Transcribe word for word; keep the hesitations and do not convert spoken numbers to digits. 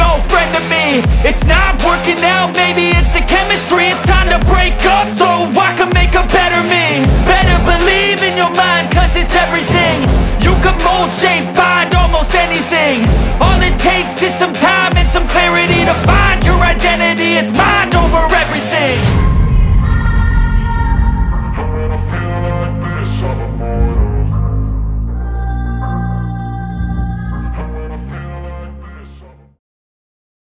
no friend to me.